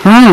Thank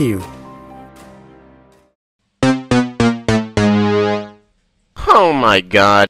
you. Oh my God.